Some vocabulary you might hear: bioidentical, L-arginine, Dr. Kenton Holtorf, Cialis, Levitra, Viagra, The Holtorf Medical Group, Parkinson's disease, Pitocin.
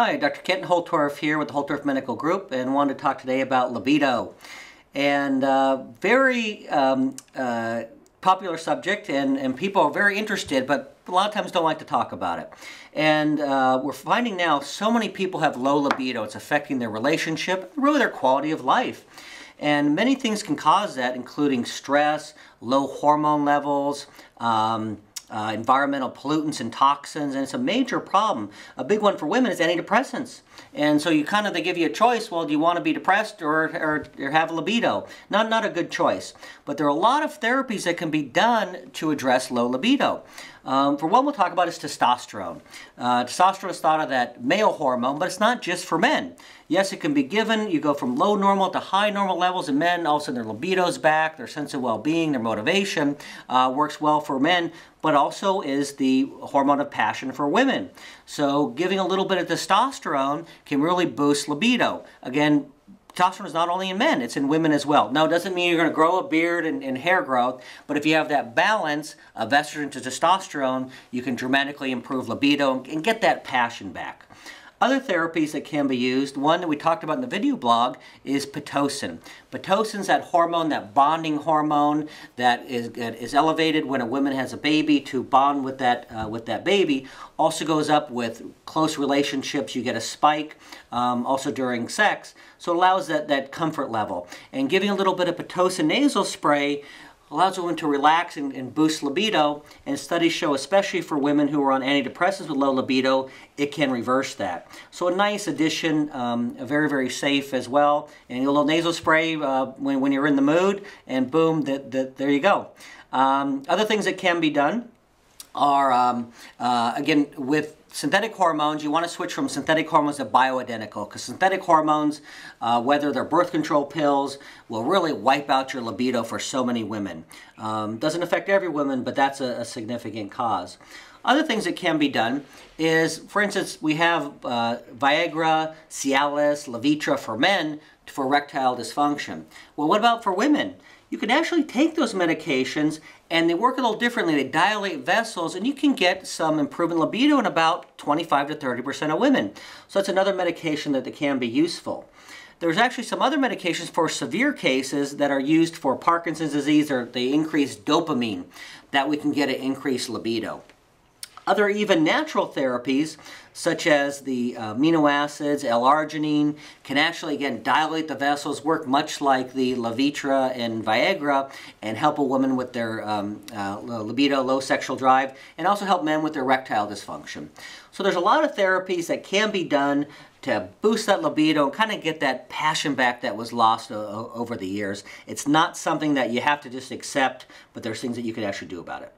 Hi, Dr. Kenton Holtorf here with the Holtorf Medical Group, and wanted to talk today about libido. And very popular subject, and people are very interested, but a lot of times don't like to talk about it. And we're finding now so many people have low libido. It's affecting their relationship, really their quality of life. And many things can cause that, including stress, low hormone levels, environmental pollutants and toxins, and it's a major problem. A big one for women is antidepressants. And so they give you a choice. Well, do you want to be depressed or have a libido? Not a good choice. But there are a lot of therapies that can be done to address low libido. For one we'll talk about is testosterone. Testosterone is thought of that male hormone, but it's not just for men. Yes, it can be given. You go from low normal to high normal levels in men. All of a sudden their libido's back, their sense of well-being, their motivation works well for men, but also is the hormone of passion for women. So giving a little bit of testosterone can really boost libido. Again, testosterone is not only in men, it's in women as well. Now, it doesn't mean you're going to grow a beard and hair growth, but if you have that balance of estrogen to testosterone, you can dramatically improve libido and get that passion back. Other therapies that can be used, one that we talked about in the video blog, is Pitocin. Pitocin's that hormone, that bonding hormone that is elevated when a woman has a baby to bond with that baby. Also goes up with close relationships. You get a spike also during sex. So it allows that comfort level. And giving a little bit of Pitocin nasal spray allows women to relax and boost libido, and studies show, especially for women who are on antidepressants with low libido, it can reverse that. So a nice addition, very, very safe as well, and a little nasal spray when you're in the mood, and boom, there you go. Other things that can be done are, again, with synthetic hormones, you want to switch from synthetic hormones to bioidentical, because synthetic hormones, whether they're birth control pills, will really wipe out your libido for so many women. Doesn't affect every woman, but that's a significant cause. Other things that can be done is, for instance, we have Viagra, Cialis, Levitra for men for erectile dysfunction. Well, what about for women? You can actually take those medications, and they work a little differently. They dilate vessels, and you can get some improvement in libido in about 25 to 30% of women. So that's another medication that can be useful. There's actually some other medications for severe cases that are used for Parkinson's disease, or they increase dopamine, that we can get an increased libido. Other even natural therapies, such as the amino acids, L-arginine, can actually, again, dilate the vessels, work much like the Levitra and Viagra, and help a woman with their libido, low sexual drive, and also help men with their erectile dysfunction. So there's a lot of therapies that can be done to boost that libido and kind of get that passion back that was lost over the years. It's not something that you have to just accept, but there's things that you can actually do about it.